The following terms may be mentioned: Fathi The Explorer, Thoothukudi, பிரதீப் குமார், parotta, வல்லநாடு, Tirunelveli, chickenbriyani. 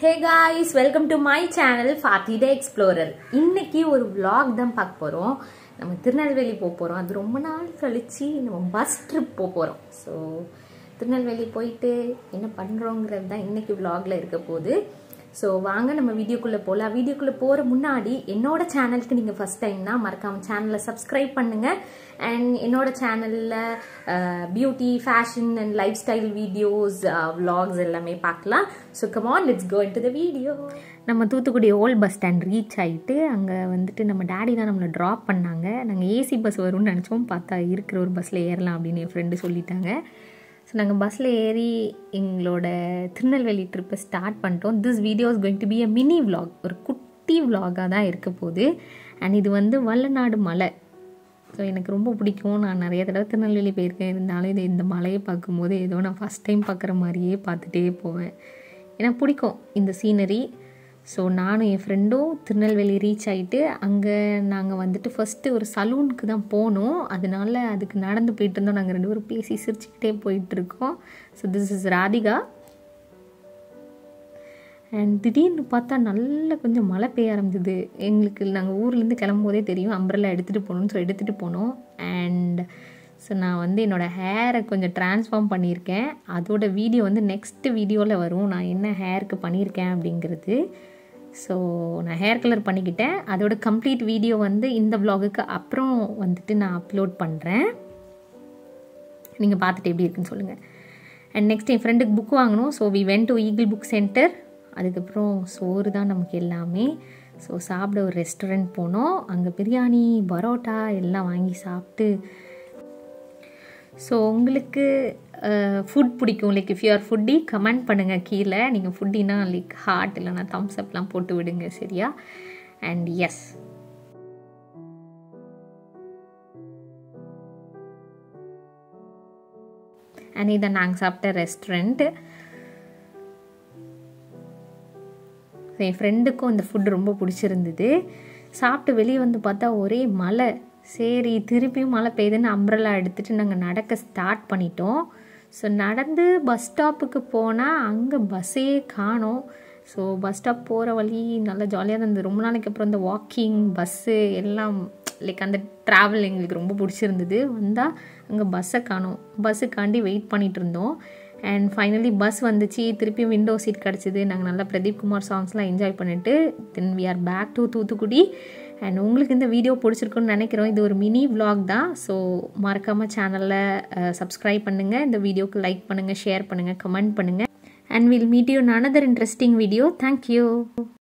Hey guys, welcome to my channel Fathi The Explorer. இன்னைக்கு ஒரு vlog தான் பார்க்க போறோம். நம்ம திருநெல்வேலி போக போறோம். அது ரொம்ப நாள் கழிச்சு நம்ம பஸ் ட்ரிப் போக போறோம். சோ திருநெல்வேலி போயிட்டு என்ன பண்றோம்ங்கறது தான் இன்னைக்கு vlogல இருக்க போகுது. சோ வாங்க நம்ம வீடியோக்குள்ள போலாம். வீடியோக்குள்ள போற முன்னாடி என்னோட சேனலுக்கு நீங்க first timeனா மறக்காம சேனலை subscribe பண்ணுங்க. And என்னோட சேனல்ல beauty fashion and lifestyle videos vlogs எல்லாமே பார்க்கலாம். So come on, let's go into the video. நம்ம Thoothukudi old bus stand reach ஆயிட்டு அங்க வந்துட்டு நம்ம டாடி தான் நம்மள டிராப் பண்ணாங்க. நாங்க ஏசி பஸ் வரும்னு நினைச்சோம். பார்த்தா இருக்கிற ஒரு பஸ்ல ஏறலாம் அப்படினே ஃப்ரெண்ட் சொல்லிட்டாங்க. So நாங்க பஸ்ல ஏறி எங்களோட திருநெல்வேலி ட்ரிப்பை ஸ்டார்ட் பண்ணிட்டோம். This video is going to be a mini vlog. ஒரு குட்டி vlog-ஆ தான் இருக்க போகுது. And இது வந்து வல்லநாடு மலை. So எனக்கு ரொம்ப பிடிக்கும். நான் நிறைய தடவை திருநெல்வேலி போயிருக்கேன். இருந்தாலும் இந்த மலையை பார்க்கும்போது ஏதோ நான் ஃபர்ஸ்ட் டைம் பார்க்குற மாதிரியே பார்த்துட்டே போவேன். எனக்கு பிடிக்கும் இந்த சீனரி. ஸோ நானும் என் ஃப்ரெண்டும் திருநெல்வேலி ரீச் ஆகிட்டு அங்கே நாங்கள் வந்துட்டு ஃபஸ்ட்டு ஒரு சலூனுக்கு தான் போனோம். அதனால அதுக்கு நடந்து போயிட்டு இருந்தோம். நாங்கள் ரெண்டு பேரும் பேசி சிரிச்சுக்கிட்டே போயிட்டுருக்கோம். So this is Radhika. And திடீர்னு பார்த்தா நல்லா கொஞ்சம் மழை பெய்ய ஆரம்பிச்சிது. எங்களுக்கு நாங்கள் ஊர்லேருந்து கிளம்பும்போதே தெரியும் அம்பரெல்லாம் எடுத்துகிட்டு போகணும்னு. ஸோ எடுத்துகிட்டு போனோம். அண்ட் ஸோ நான் வந்து என்னோடய ஹேரை கொஞ்சம் ட்ரான்ஸ்ஃபார்ம் பண்ணியிருக்கேன். அதோட வீடியோ வந்து நெக்ஸ்ட் வீடியோவில் வரும். நான் என்ன ஹேருக்கு பண்ணியிருக்கேன் அப்படிங்கிறது. ஸோ நான் ஹேர் கலர் பண்ணிக்கிட்டேன். அதோட கம்ப்ளீட் வீடியோ வந்து இந்த வ்ளாகுக்கு அப்புறம் வந்துட்டு நான் அப்லோட் பண்ணுறேன். நீங்கள் பார்த்துட்டு எப்படி இருக்குன்னு சொல்லுங்கள். அண்ட் நெக்ஸ்ட் என் ஃப்ரெண்டுக்கு புக் வாங்கணும். So we went to Eagle Book Centre. அதுக்கப்புறம் சோறு தான் நமக்கு எல்லாமே. ஸோ சாப்பிட ஒரு ரெஸ்டாரண்ட் போனோம். அங்கே பிரியாணி பரோட்டா எல்லாம் வாங்கி சாப்பிட்டு. ஸோ உங்களுக்கு ஃபுட் பிடிக்கும் like if you are foodie comment பண்ணுங்கள் கீழே. நீங்கள் ஃபுட்டினா லைக் ஹார்ட் இல்லைனா தம்ஸ் அப்லாம் போட்டு விடுங்க சரியா. அண்ட் எஸ் அண்ட் இதான் நாங்கள் சாப்பிட்ட ரெஸ்டாரண்ட். என் ஃப்ரெண்டுக்கும் இந்த ஃபுட் ரொம்ப பிடிச்சிருந்தது. சாப்பிட்டு வெளியே வந்து பார்த்தா ஒரே மழை. சரி திருப்பியும் மழை பெய்யுதுன்னு அம்பரலா எடுத்துகிட்டு நாங்கள் நடக்க ஸ்டார்ட் பண்ணிட்டோம். ஸோ நடந்து பஸ் ஸ்டாப்புக்கு போனால் அங்கே பஸ்ஸே காணோம். ஸோ பஸ் ஸ்டாப் போகிற வழி நல்லா ஜாலியாக தான் இருந்தது. ரொம்ப நாளைக்கு அப்புறம் இந்த வாக்கிங் பஸ்ஸு எல்லாம் லைக் அந்த ட்ராவல் எங்களுக்கு ரொம்ப பிடிச்சிருந்தது. வந்தால் அங்கே பஸ்ஸை காணோம். பஸ்ஸுக்காண்டி வெயிட் பண்ணிகிட்டு இருந்தோம். அண்ட் ஃபைனலி பஸ் வந்துச்சு. திருப்பியும் விண்டோ சீட் கிடச்சிது. நாங்கள் நல்லா பிரதீப் குமார் சாங்ஸ்லாம் என்ஜாய் பண்ணிவிட்டு then we are back to Thoothukudi. And உங்களுக்கு இந்த வீடியோ பிடிச்சிருக்குன்னு நினைக்கிறோம். இது ஒரு மினி விளாக் தான். ஸோ மறக்காமல் சேனலை சப்ஸ்கிரைப் பண்ணுங்கள். இந்த வீடியோக்கு லைக் பண்ணுங்கள், ஷேர் பண்ணுங்கள், கமெண்ட் பண்ணுங்கள். And will meet you in another interesting video. Thank you.